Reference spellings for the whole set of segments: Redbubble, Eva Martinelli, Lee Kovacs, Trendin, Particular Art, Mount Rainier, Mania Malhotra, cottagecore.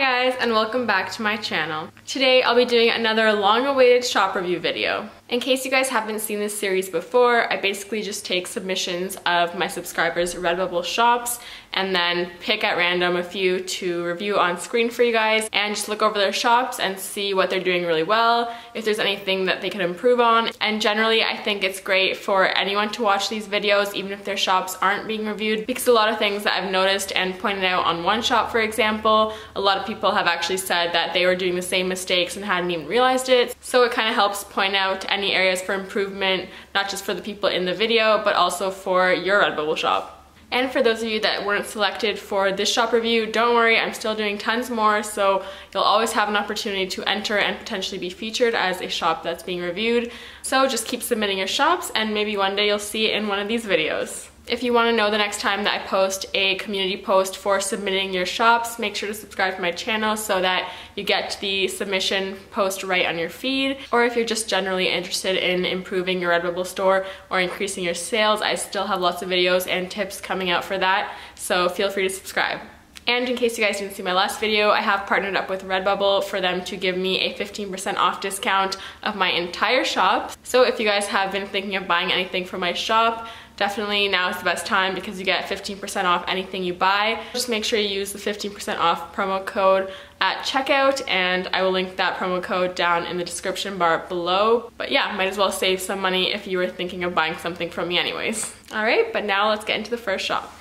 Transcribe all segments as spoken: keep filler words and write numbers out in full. guys, and welcome back to my channel. Today I'll be doing another long-awaited shop review video. In case you guys haven't seen this series before, I basically just take submissions of my subscribers' Redbubble shops and then pick at random a few to review on screen for you guys and just look over their shops and see what they're doing really well, if there's anything that they could improve on. And generally I think it's great for anyone to watch these videos even if their shops aren't being reviewed, because a lot of things that I've noticed and pointed out on one shop, for example, a lot of people have actually said that they were doing the same mistakes and hadn't even realized it. So it kind of helps point out any areas for improvement, not just for the people in the video, but also for your Redbubble shop. And for those of you that weren't selected for this shop review, don't worry, I'm still doing tons more, so you'll always have an opportunity to enter and potentially be featured as a shop that's being reviewed. So just keep submitting your shops and maybe one day you'll see it in one of these videos. If you want to know the next time that I post a community post for submitting your shops, make sure to subscribe to my channel so that you get the submission post right on your feed. Or if you're just generally interested in improving your Redbubble store or increasing your sales, I still have lots of videos and tips coming out for that, so feel free to subscribe. And in case you guys didn't see my last video, I have partnered up with Redbubble for them to give me a fifteen percent off discount of my entire shop. So if you guys have been thinking of buying anything from my shop, definitely now is the best time because you get fifteen percent off anything you buy. Just make sure you use the fifteen percent off promo code at checkout, and I will link that promo code down in the description bar below. But yeah, might as well save some money if you were thinking of buying something from me anyways. All right, but now let's get into the first shop.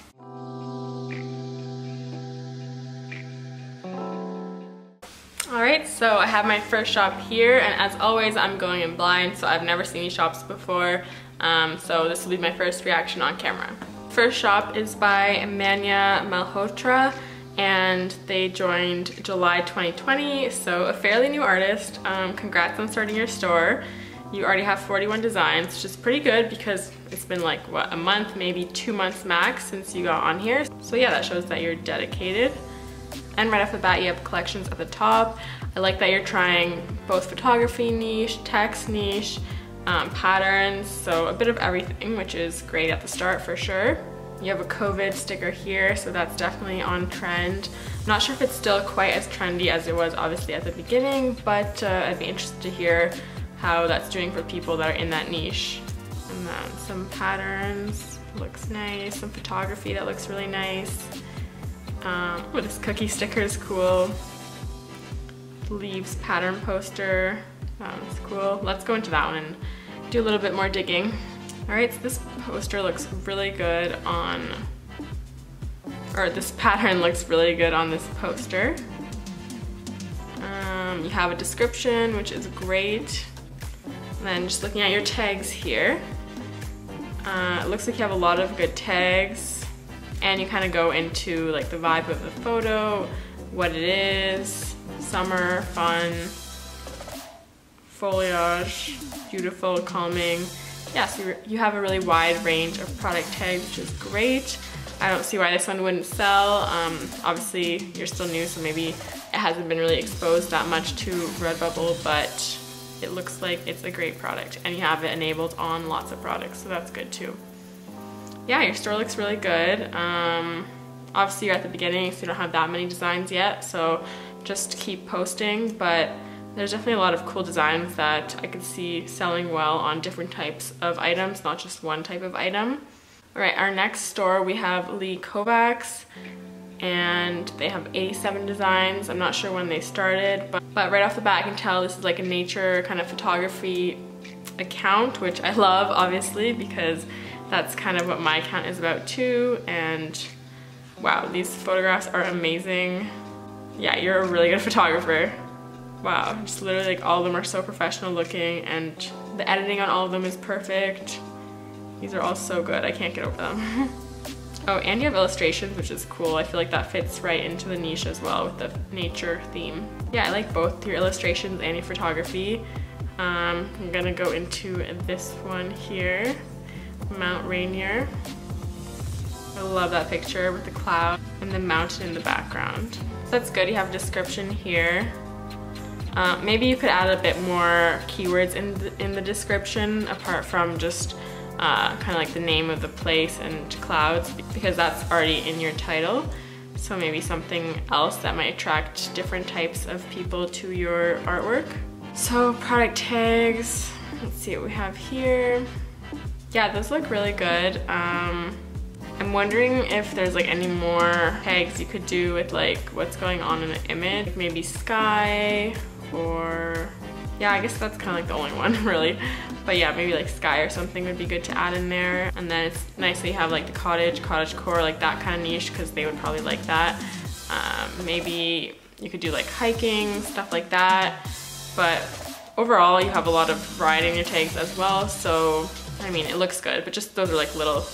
Alright, so I have my first shop here, and as always I'm going in blind, so I've never seen these shops before, um, so this will be my first reaction on camera. First shop is by Mania Malhotra, and they joined July twenty twenty, so a fairly new artist. Um, congrats on starting your store. You already have forty-one designs, which is pretty good because it's been like, what, a month, maybe two months max since you got on here. So yeah, that shows that you're dedicated. And right off the bat, you have collections at the top. I like that you're trying both photography niche, text niche, um, patterns, so a bit of everything, which is great at the start for sure. You have a COVID sticker here, so that's definitely on trend. I'm not sure if it's still quite as trendy as it was obviously at the beginning, but uh, I'd be interested to hear how that's doing for people that are in that niche. And then some patterns, looks nice. Some photography that looks really nice. Um, oh, this cookie sticker is cool. Leaves pattern poster, that one's cool. Let's go into that one and do a little bit more digging. Alright, so this poster looks really good on, or this pattern looks really good on this poster. Um, you have a description, which is great. And then just looking at your tags here, uh, it looks like you have a lot of good tags. And you kind of go into like the vibe of the photo, what it is, summer, fun, foliage, beautiful, calming. Yeah, so you have a really wide range of product tags, which is great. I don't see why this one wouldn't sell. Um, obviously, you're still new, so maybe it hasn't been really exposed that much to Redbubble, but it looks like it's a great product. And you have it enabled on lots of products, so that's good too. Yeah, your store looks really good. Um, obviously you're at the beginning, so you don't have that many designs yet, so just keep posting, but there's definitely a lot of cool designs that I could see selling well on different types of items, not just one type of item. All right, our next store, we have Lee Kovacs, and they have eighty-seven designs. I'm not sure when they started, but, but right off the bat, I can tell this is like a nature kind of photography account, which I love, obviously, because that's kind of what my account is about too, and wow, these photographs are amazing. Yeah, you're a really good photographer. Wow, just literally like all of them are so professional looking, and the editing on all of them is perfect. These are all so good, I can't get over them. Oh, and you have illustrations, which is cool. I feel like that fits right into the niche as well with the nature theme. Yeah, I like both your illustrations and your photography. Um, I'm gonna go into this one here. Mount Rainier. I love that picture with the cloud and the mountain in the background. That's good, you have a description here. Uh, maybe you could add a bit more keywords in the, in the description apart from just uh, kind of like the name of the place and clouds, because that's already in your title. So maybe something else that might attract different types of people to your artwork. So product tags, let's see what we have here. Yeah, those look really good. Um, I'm wondering if there's like any more tags you could do with like what's going on in the image, like maybe sky or, yeah, I guess that's kind of like the only one really. But yeah, maybe like sky or something would be good to add in there. And then it's nice that you have like the cottage, cottagecore, like that kind of niche, because they would probably like that. Um, maybe you could do like hiking, stuff like that. But overall, you have a lot of variety in your tags as well. So, I mean, it looks good, but just those are like little,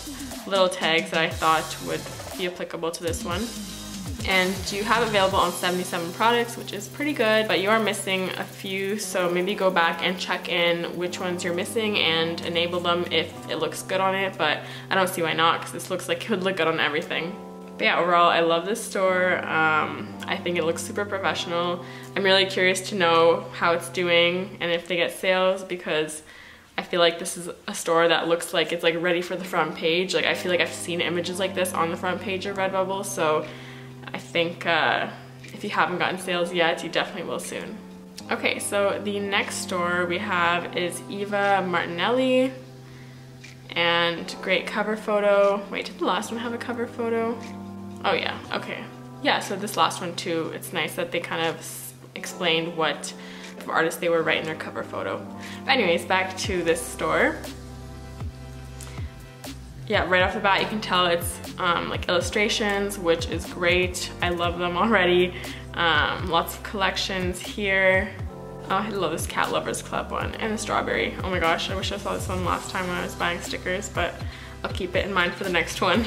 little tags that I thought would be applicable to this one. And you have available on seventy-seven products, which is pretty good, but you are missing a few, so maybe go back and check in which ones you're missing and enable them if it looks good on it, but I don't see why not, because this looks like it would look good on everything. But yeah, overall, I love this store. Um, I think it looks super professional. I'm really curious to know how it's doing and if they get sales, because I feel like this is a store that looks like it's like ready for the front page. Like, I feel like I've seen images like this on the front page of Redbubble, so I think uh, if you haven't gotten sales yet, you definitely will soon. Okay, so the next store we have is Eva Martinelli, and great cover photo. Wait, did the last one have a cover photo? Oh yeah, okay. Yeah, so this last one too, it's nice that they kind of explained what artists they were right in their cover photo. But anyways, back to this store. Yeah, right off the bat you can tell it's um, like illustrations, which is great. I love them already. Um, lots of collections here. Oh, I love this Cat Lovers Club one and the strawberry. Oh my gosh, I wish I saw this one last time when I was buying stickers, but I'll keep it in mind for the next one.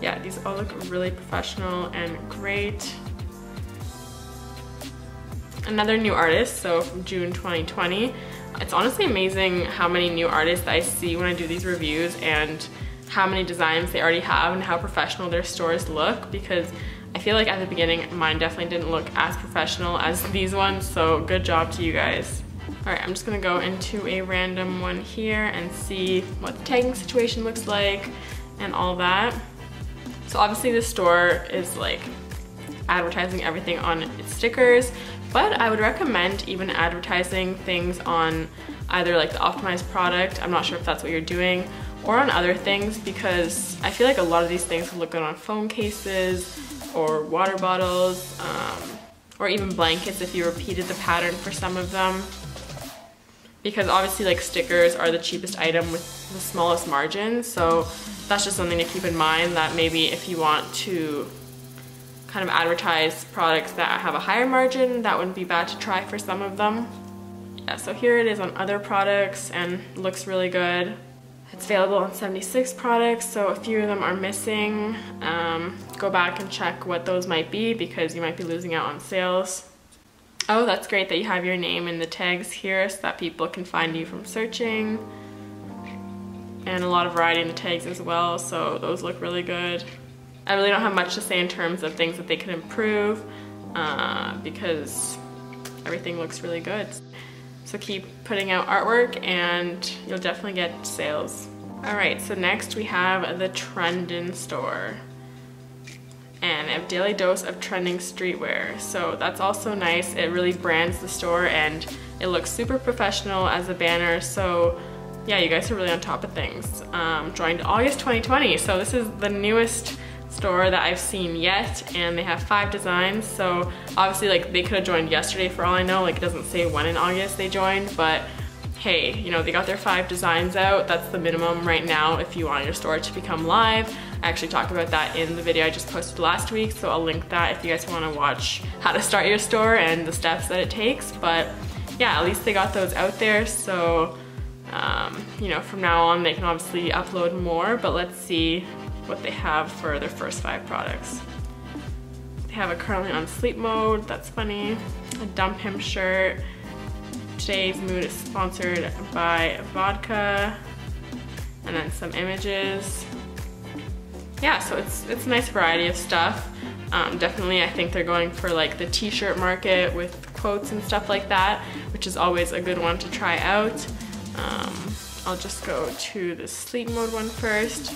Yeah, these all look really professional and great. Another new artist, so from June twenty twenty. It's honestly amazing how many new artists I see when I do these reviews and how many designs they already have and how professional their stores look, because I feel like at the beginning mine definitely didn't look as professional as these ones, so good job to you guys. Alright, I'm just gonna go into a random one here and see what the tagging situation looks like and all that. So obviously this store is like advertising everything on its stickers, but I would recommend even advertising things on either like the optimized product, I'm not sure if that's what you're doing, or on other things, because I feel like a lot of these things look good on phone cases or water bottles, um, or even blankets if you repeated the pattern for some of them, because obviously like stickers are the cheapest item with the smallest margin, so that's just something to keep in mind, that maybe if you want to kind of advertise products that have a higher margin, that wouldn't be bad to try for some of them. Yeah, so here it is on other products and looks really good. It's available on seventy-six products, so a few of them are missing. Um, go back and check what those might be, because you might be losing out on sales. Oh, that's great that you have your name in the tags here so that people can find you from searching. And a lot of variety in the tags as well, so those look really good. I really don't have much to say in terms of things that they could improve, uh, because everything looks really good. So keep putting out artwork and you'll definitely get sales. Alright, so next we have the Trendin store. And I have daily dose of trending streetwear. So that's also nice. It really brands the store and it looks super professional as a banner. So yeah, you guys are really on top of things. Um, joined August twenty twenty. So this is the newest store that I've seen yet, and they have five designs, so obviously like they could have joined yesterday for all I know, like it doesn't say when in August they joined, but hey, you know, they got their five designs out. That's the minimum right now if you want your store to become live. I actually talked about that in the video I just posted last week, so I'll link that if you guys want to watch how to start your store and the steps that it takes, but yeah, at least they got those out there, so um, you know, from now on they can obviously upload more, but let's see what they have for their first five products. They have a currently on sleep mode, that's funny, a dump him shirt, today's mood is sponsored by vodka, and then some images. Yeah, so it's, it's a nice variety of stuff. Um, definitely I think they're going for like the t-shirt market with quotes and stuff like that, which is always a good one to try out. Um, I'll just go to the sleep mode one first.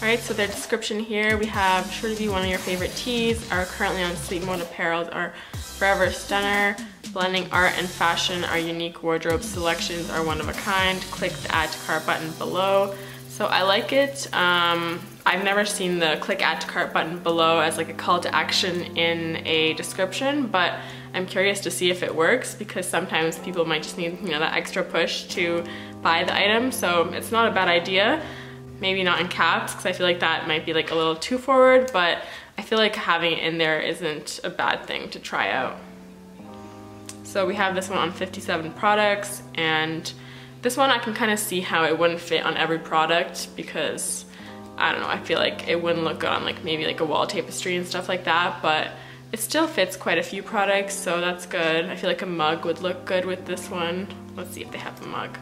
Alright, so their description here, we have sure to be one of your favorite teas, are currently on sleep mode apparels, are forever stunner, blending art and fashion, our unique wardrobe selections are one of a kind, click the add to cart button below. So I like it. Um, I've never seen the click add to cart button below as like a call to action in a description, but I'm curious to see if it works because sometimes people might just need, you know, that extra push to buy the item. So it's not a bad idea. Maybe not in caps because I feel like that might be like a little too forward, but I feel like having it in there isn't a bad thing to try out. So we have this one on fifty-seven products, and this one I can kind of see how it wouldn't fit on every product because I don't know, I feel like it wouldn't look good on like maybe like a wall tapestry and stuff like that, but it still fits quite a few products, so that's good. I feel like a mug would look good with this one. Let's see if they have a mug.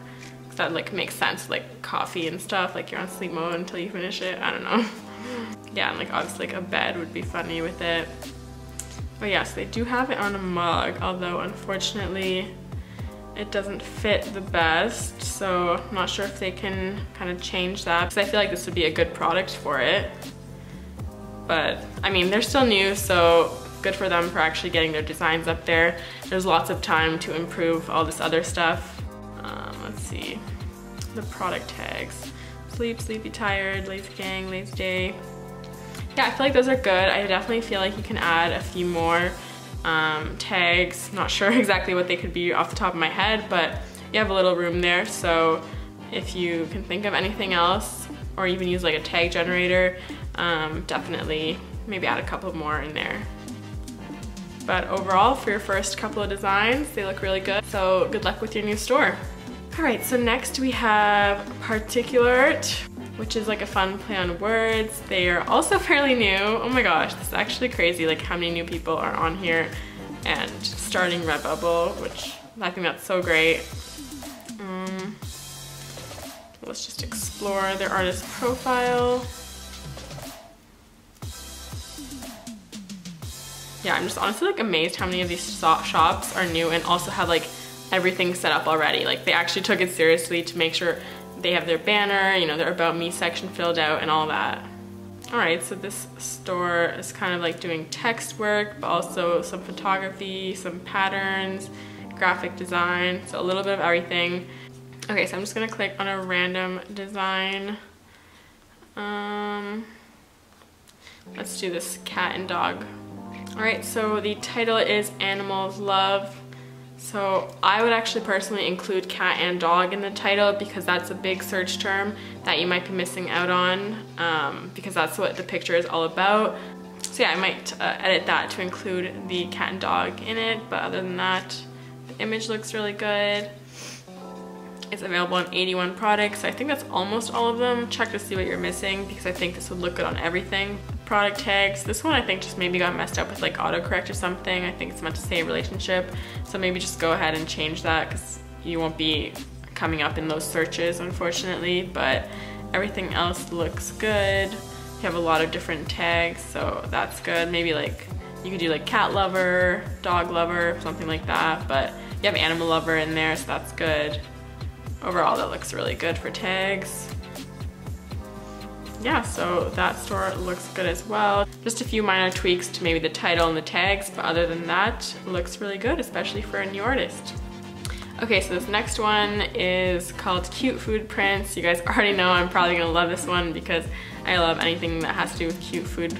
That like makes sense, like coffee and stuff, like you're on sleep mode until you finish it, I don't know. Yeah, and like obviously like a bed would be funny with it. But yes, they do have it on a mug, although unfortunately it doesn't fit the best, so I'm not sure if they can kind of change that, because I feel like this would be a good product for it. But I mean, they're still new, so good for them for actually getting their designs up there. There's lots of time to improve all this other stuff. Um, let's see, the product tags, sleep, sleepy, tired, lazy gang, lazy day. Yeah, I feel like those are good. I definitely feel like you can add a few more um, tags. Not sure exactly what they could be off the top of my head, but you have a little room there, so if you can think of anything else or even use like a tag generator, um, definitely maybe add a couple more in there. But overall, for your first couple of designs, they look really good, so good luck with your new store. Alright, so next we have Particular Art, which is like a fun play on words. They are also fairly new. Oh my gosh, this is actually crazy, like how many new people are on here and starting Redbubble, which I think that's so great. Um, let's just explore their artist profile. Yeah, I'm just honestly like amazed how many of these shops are new and also have like everything set up already. Like they actually took it seriously to make sure they have their banner, you know, their about me section filled out and all that. Alright, so this store is kind of like doing text work, but also some photography, some patterns, graphic design, so a little bit of everything. Okay, so I'm just gonna click on a random design. Um, let's do this cat and dog. Alright, so the title is Animals Love. So I would actually personally include cat and dog in the title because that's a big search term that you might be missing out on, um, because that's what the picture is all about. So yeah, I might uh, edit that to include the cat and dog in it, but other than that, the image looks really good. It's available on eighty-one products, so I think that's almost all of them. Check to see what you're missing because I think this would look good on everything. Product tags. This one I think just maybe got messed up with like autocorrect or something. I think it's meant to say relationship, so maybe just go ahead and change that because you won't be coming up in those searches, unfortunately, but everything else looks good. You have a lot of different tags, so that's good. Maybe like you could do like cat lover, dog lover, something like that, but you have animal lover in there, so that's good. Overall, that looks really good for tags. Yeah, so that store looks good as well. Just a few minor tweaks to maybe the title and the tags, but other than that, it looks really good, especially for a new artist. Okay, so this next one is called Cute Food Prints. You guys already know I'm probably gonna love this one because I love anything that has to do with cute food,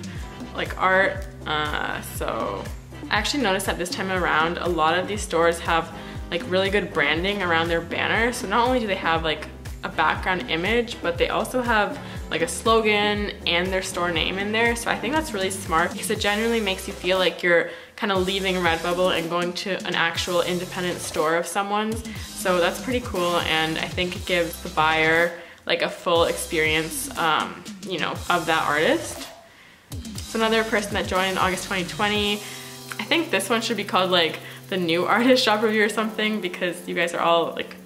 like art. Uh, so I actually noticed that this time around, a lot of these stores have like really good branding around their banner. So not only do they have like a background image, but they also have like a slogan and their store name in there. So I think that's really smart because it genuinely makes you feel like you're kind of leaving Redbubble and going to an actual independent store of someone's. So that's pretty cool, and I think it gives the buyer like a full experience, um, you know, of that artist. So another person that joined in August twenty twenty, I think this one should be called like the new artist shop review or something because you guys are all like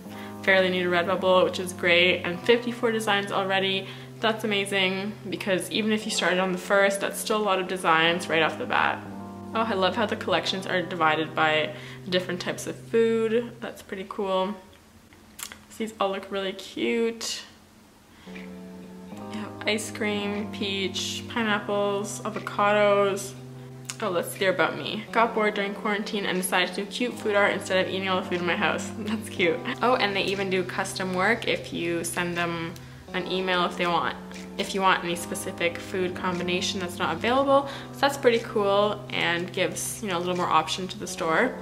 fairly new to Redbubble, which is great, and fifty-four designs already. That's amazing because even if you started on the first, that's still a lot of designs right off the bat. Oh, I love how the collections are divided by different types of food. That's pretty cool. These all look really cute. Yep. ice cream, peach, pineapples, avocados. Oh, let's hear about me. Got bored during quarantine and decided to do cute food art instead of eating all the food in my house. That's cute. Oh, and they even do custom work if you send them an email if they want. If you want any specific food combination that's not available. So that's pretty cool and gives, you know, a little more option to the store.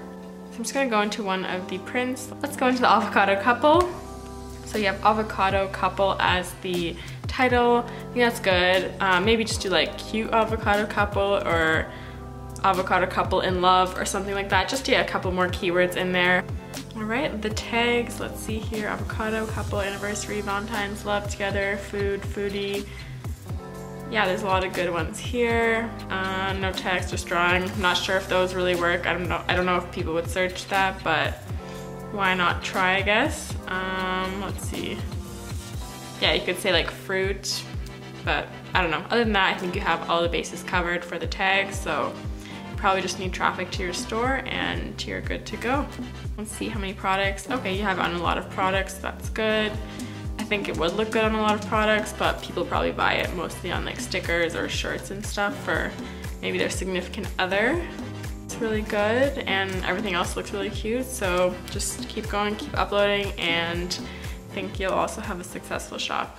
So I'm just gonna go into one of the prints. Let's go into the avocado couple. So you have avocado couple as the title. I think that's good. Uh, maybe just do like cute avocado couple or avocado couple in love or something like that, just to get a couple more keywords in there. All right, the tags, let's see here. Avocado couple, anniversary, Valentine's, love together, food, foodie. Yeah, there's a lot of good ones here. Uh, no tags, just drawing. I'm not sure if those really work. I don't know, I don't know if people would search that, but why not try, I guess. Um, let's see. Yeah, you could say like fruit, but I don't know. Other than that, I think you have all the bases covered for the tags, so probably just need traffic to your store and you're good to go. Let's see how many products. Okay, you have on a lot of products, that's good. I think it would look good on a lot of products, but people probably buy it mostly on like stickers or shirts and stuff for maybe their significant other. It's really good and everything else looks really cute, so just keep going, keep uploading, and I think you'll also have a successful shop.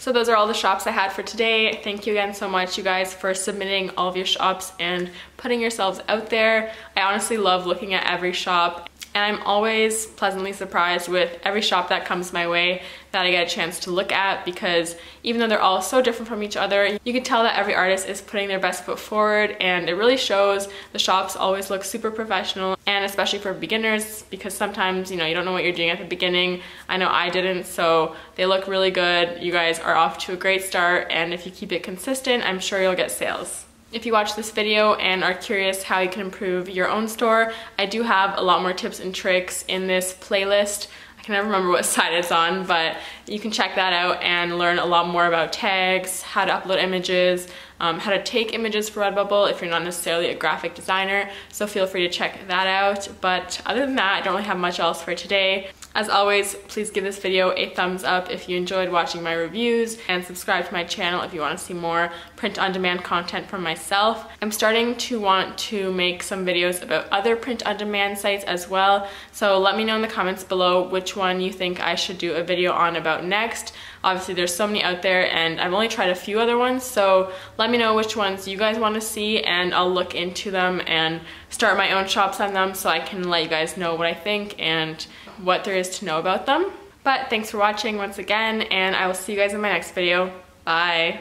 So those are all the shops I had for today. Thank you again so much, you guys, for submitting all of your shops and putting yourselves out there. I honestly love looking at every shop, and I'm always pleasantly surprised with every shop that comes my way that I get a chance to look at, because even though they're all so different from each other, you can tell that every artist is putting their best foot forward, and it really shows. The shops always look super professional, and especially for beginners, because sometimes, you know, you don't know what you're doing at the beginning. I know I didn't, so they look really good. You guys are off to a great start, and if you keep it consistent, I'm sure you'll get sales. If you watch this video and are curious how you can improve your own store, I do have a lot more tips and tricks in this playlist. I can never remember what side it's on, but you can check that out and learn a lot more about tags, how to upload images, um, how to take images for Redbubble if you're not necessarily a graphic designer, so feel free to check that out. But other than that, I don't really have much else for today. As always, please give this video a thumbs up if you enjoyed watching my reviews, and subscribe to my channel if you want to see more print-on-demand content from myself. I'm starting to want to make some videos about other print-on-demand sites as well, so let me know in the comments below which one you think I should do a video on about next. Obviously, there's so many out there, and I've only tried a few other ones, so let me know which ones you guys want to see, and I'll look into them and start my own shops on them so I can let you guys know what I think and what there is to know about them. But thanks for watching once again, and I will see you guys in my next video. Bye!